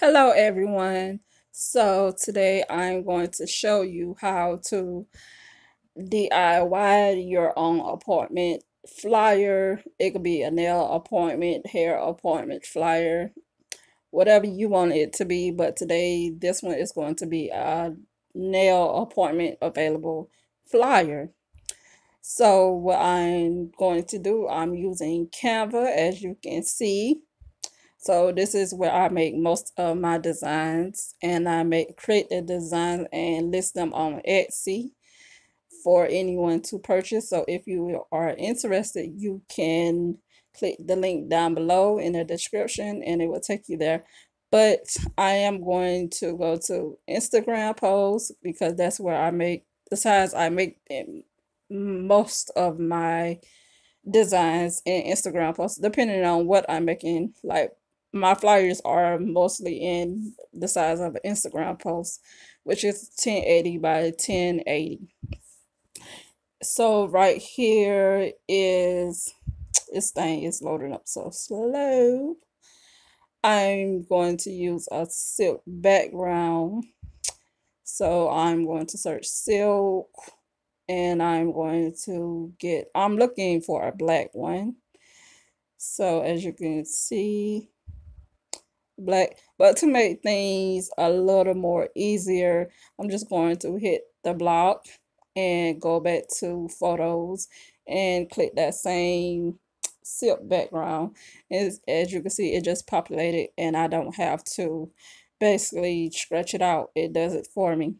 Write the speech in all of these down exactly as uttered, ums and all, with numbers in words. Hello everyone. So today I'm going to show you how to D I Y your own appointment flyer. It could be a nail appointment, hair appointment flyer, whatever you want it to be. But today this one is going to be a nail appointment available flyer. So what I'm going to do, I'm using Canva, as you can see. So this is where I make most of my designs, and I make create the designs and list them on Etsy for anyone to purchase. So if you are interested, you can click the link down below in the description and it will take you there. But I am going to go to Instagram posts because that's where I make the size I make most of my designs and Instagram posts, depending on what I'm making. Like, my flyers are mostly in the size of an Instagram post, which is ten eighty by ten eighty. So right here is, this thing is loading up so slow. I'm going to use a silk background. So I'm going to search silk, and I'm going to get, I'm looking for a black one. So as you can see, black. But to make things a little more easier, I'm just going to hit the block and go back to photos and click that same silk background, and as you can see, it just populated and I don't have to basically stretch it out. It does it for me.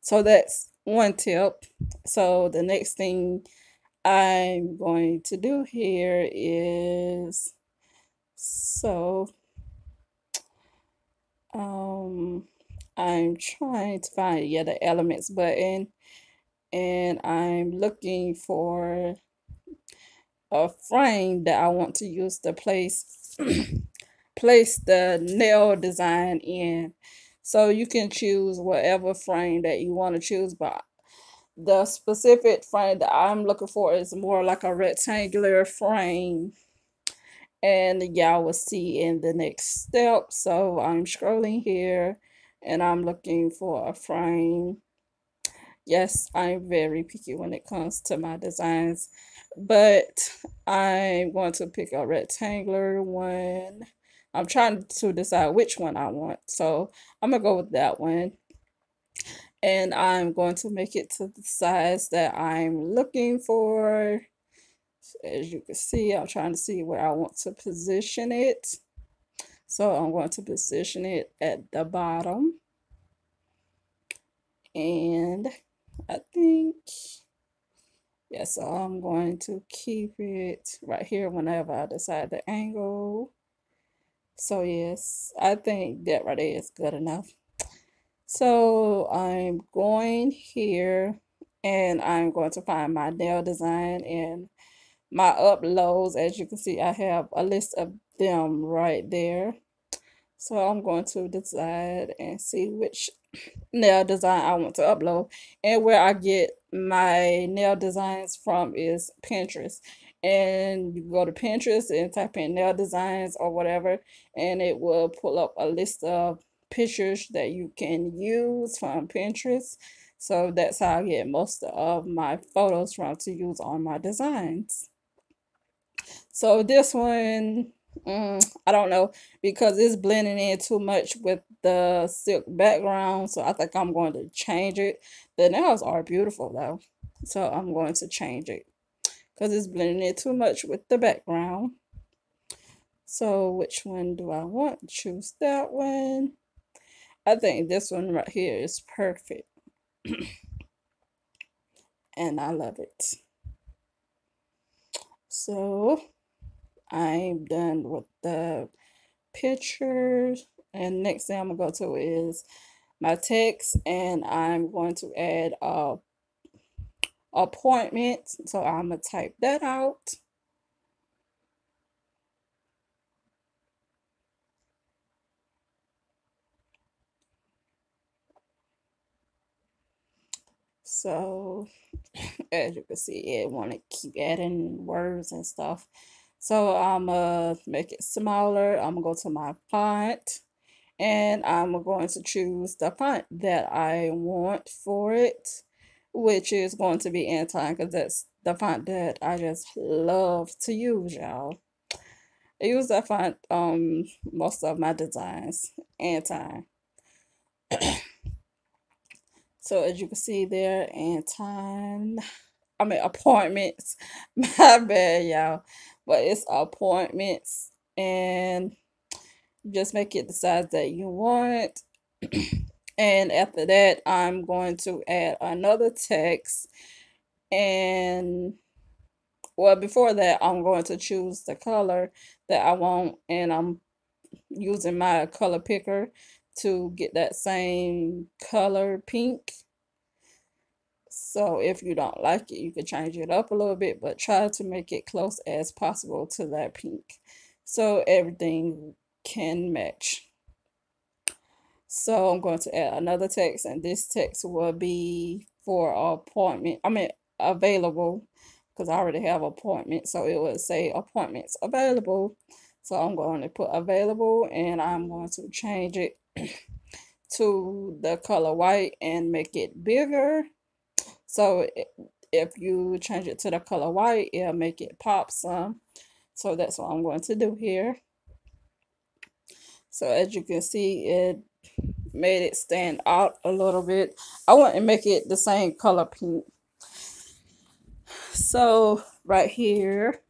So that's one tip. So the next thing I'm going to do here is, so um I'm trying to find yeah the elements button, and I'm looking for a frame that I want to use to place place the nail design in. So you can choose whatever frame that you want to choose, but the specific frame that I'm looking for is more like a rectangular frame. And y'all will see in the next step. So I'm scrolling here and I'm looking for a frame. Yes, I'm very picky when it comes to my designs, but I'm going to pick a rectangular one. I'm trying to decide which one I want. So I'm gonna go with that one. And I'm going to make it to the size that I'm looking for. As you can see, I'm trying to see where I want to position it. So I'm going to position it at the bottom. And I think, yeah, so I'm going to keep it right here whenever I decide the angle. So yes, I think that right there is good enough. So I'm going here and I'm going to find my nail design and my uploads. As you can see, I have a list of them right there. So I'm going to decide and see which nail design I want to upload, and where I get my nail designs from is Pinterest. And you go to Pinterest and type in nail designs or whatever, and it will pull up a list of pictures that you can use from Pinterest. So that's how I get most of my photos from to use on my designs. So this one, um, I don't know, because it's blending in too much with the silk background. So I think I'm going to change it. The nails are beautiful though, so I'm going to change it because it's blending in too much with the background. So which one do I want? Choose that one. I think this one right here is perfect. And I love it. So I'm done with the pictures, and next thing I'm gonna go to is my text, and I'm going to add a appointment. So I'm gonna type that out. So as you can see, it want to keep adding words and stuff. So I'm gonna make it smaller. I'm gonna go to my font and I'm going to choose the font that I want for it, which is going to be Anton, because that's the font that I just love to use, y'all. I use that font um most of my designs, Anton. So as you can see there, Anton, I mean appointments, my bad y'all, but it's appointments, and just make it the size that you want. And after that, I'm going to add another text, and well, before that, I'm going to choose the color that I want, and I'm using my color picker to get that same color, pink. So if you don't like it, you can change it up a little bit, but try to make it close as possible to that pink, so everything can match. So I'm going to add another text, and this text will be for appointment, I mean available, because I already have appointment, so it will say appointments available. So I'm going to put available, and I'm going to change it to the color white and make it bigger. So if you change it to the color white, it'll make it pop some. So that's what I'm going to do here. So as you can see, it made it stand out a little bit. I want to make it the same color pink. So right here,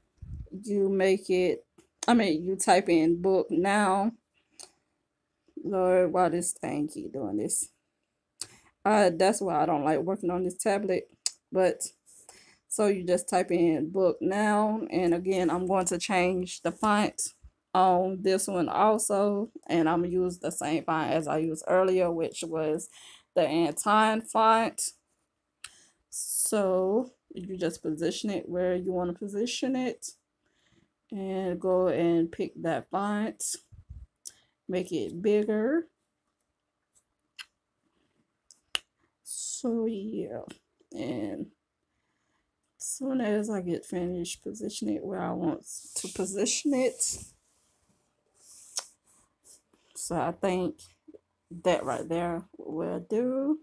you make it, I mean, you type in book now. Lord, why this thing keep doing this? Uh, that's why I don't like working on this tablet. But so you just type in book now, and again, I'm going to change the font on this one also, and I'm gonna use the same font as I used earlier, which was the Anton font. So you just position it where you want to position it, and go and pick that font, make it bigger. So yeah, and as soon as I get finished, position it where I want to position it. So I think that right there will do.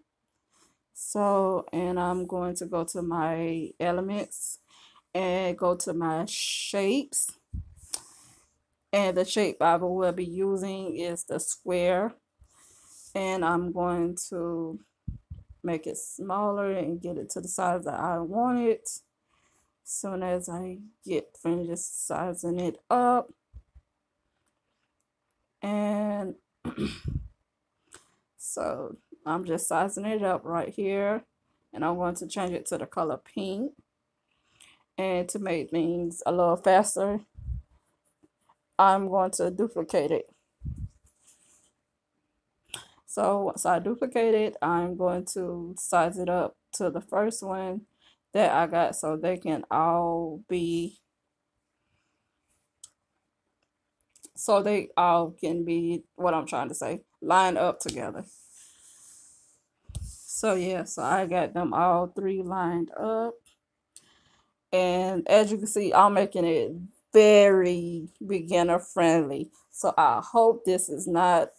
So, and I'm going to go to my elements and go to my shapes. And the shape I will be using is the square. And I'm going to make it smaller and get it to the size that I want it. Soon as I get finished sizing it up. And so I'm just sizing it up right here, and I'm going to change it to the color pink. And to make things a little faster, I'm going to duplicate it. So once I duplicate it, I'm going to size it up to the first one that I got, so they can all be So they all can be, what I'm trying to say, lined up together. So yeah, so I got them all three lined up. And as you can see, I'm making it very beginner friendly. So I hope this is not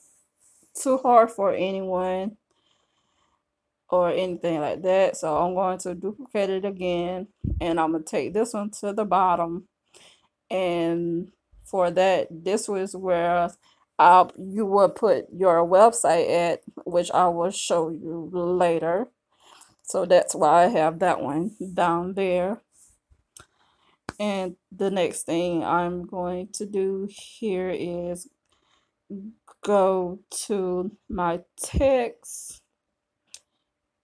too hard for anyone or anything like that. So I'm going to duplicate it again, and I'm going to take this one to the bottom. And for that, this was where I'll, you will put your website at, which I will show you later. So that's why I have that one down there. And the next thing I'm going to do here is go to my text.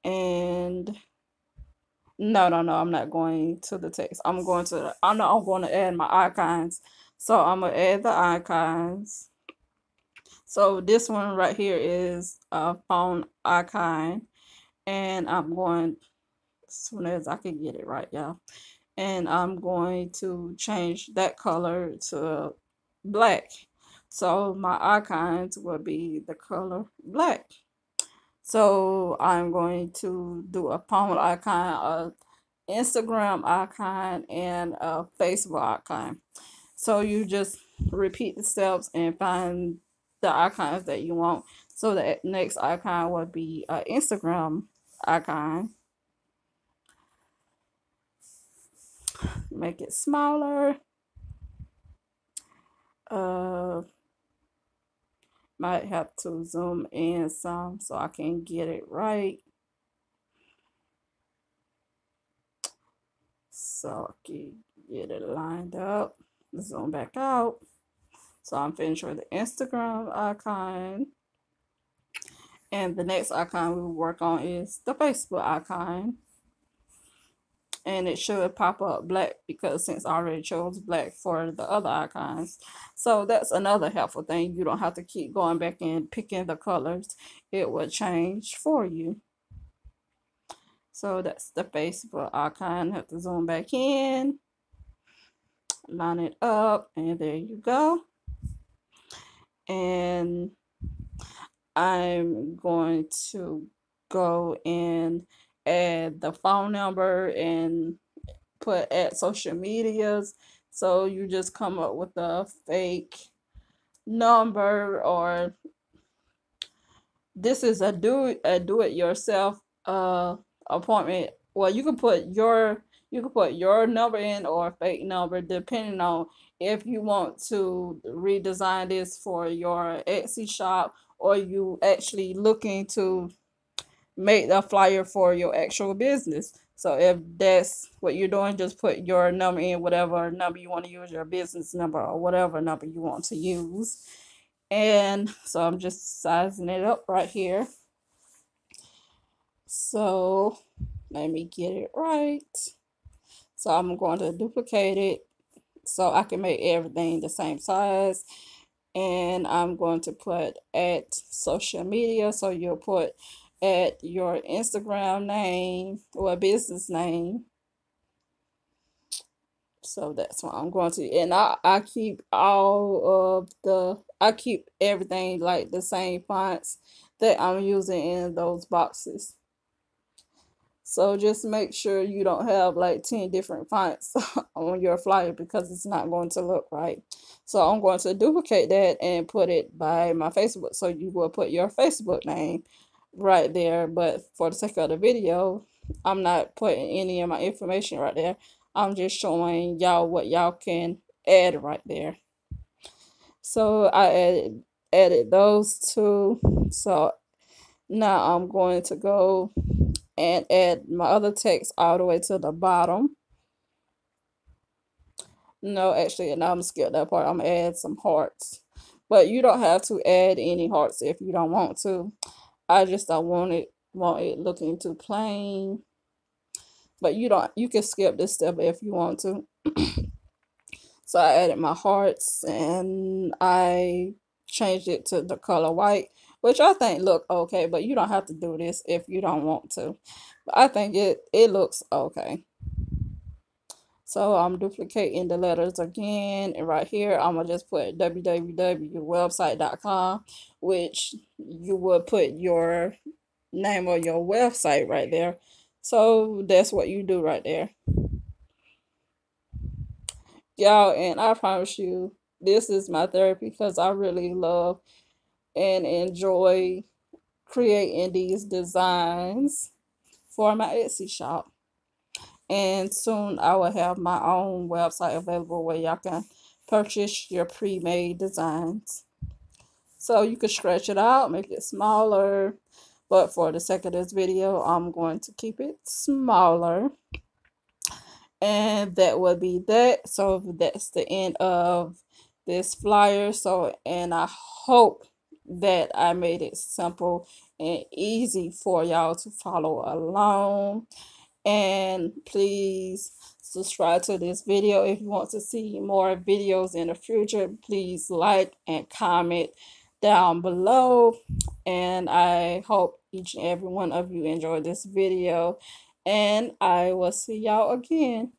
And no, no, no, I'm not going to the text. I'm going to, I know I'm going to add my icons. So I'm going to add the icons. So this one right here is a phone icon. And I'm going, as soon as I can get it right, y'all. And I'm going to change that color to black. So my icons will be the color black. So I'm going to do a phone icon, an Instagram icon, and a Facebook icon. So you just repeat the steps and find the icons that you want. So the next icon would be an Instagram icon. Make it smaller. Uh, might have to zoom in some so I can get it right. So I can get it lined up. Zoom back out. So I'm finished with the Instagram icon. And the next icon we will work on is the Facebook icon. And it should pop up black because since I already chose black for the other icons. So that's another helpful thing. You don't have to keep going back and picking the colors. It will change for you. So that's the Facebook icon. Have to zoom back in. Line it up. And there you go. And I'm going to go and add the phone number and put at social medias. So you just come up with a fake number, or this is a do a do-it-yourself uh appointment. Well, you can put your you can put your number in or a fake number, depending on if you want to redesign this for your Etsy shop, or you actually looking to make the flyer for your actual business. So if that's what you're doing, just put your number in, whatever number you want to use, your business number or whatever number you want to use. And so I'm just sizing it up right here. So let me get it right. So I'm going to duplicate it so I can make everything the same size. And I'm going to put at social media. So you'll put at your Instagram name or business name. So that's what I'm going to, and I, I keep all of the, I keep everything like the same fonts that I'm using in those boxes. So just make sure you don't have like ten different fonts on your flyer, because it's not going to look right. So I'm going to duplicate that and put it by my Facebook. So you will put your Facebook name right there, but for the sake of the video, I'm not putting any of my information right there. I'm just showing y'all what y'all can add right there. So I added, added those two. So now I'm going to go and add my other text all the way to the bottom. No, actually, no, I'm gonna skip that part. I'm gonna add some hearts, but you don't have to add any hearts if you don't want to. I just don't want it want it looking too plain, but you don't you can skip this step if you want to. So I added my hearts and I changed it to the color white, which I think look okay, but you don't have to do this if you don't want to. But I think it it looks okay. So I'm duplicating the letters again, and right here I'm gonna just put w w w dot website dot com, which you would put your name or your website right there. So that's what you do right there, y'all. And I promise you, this is my therapy, because I really love and enjoy creating these designs for my Etsy shop. And soon I will have my own website available where y'all can purchase your pre-made designs. So you can stretch it out, make it smaller. But for the sake of this video, I'm going to keep it smaller. And that would be that. So that's the end of this flyer. So, and I hope that I made it simple and easy for y'all to follow along. And please subscribe to this video if you want to see more videos in the future. Please like and comment down below, and I hope each and every one of you enjoyed this video, and I will see y'all again.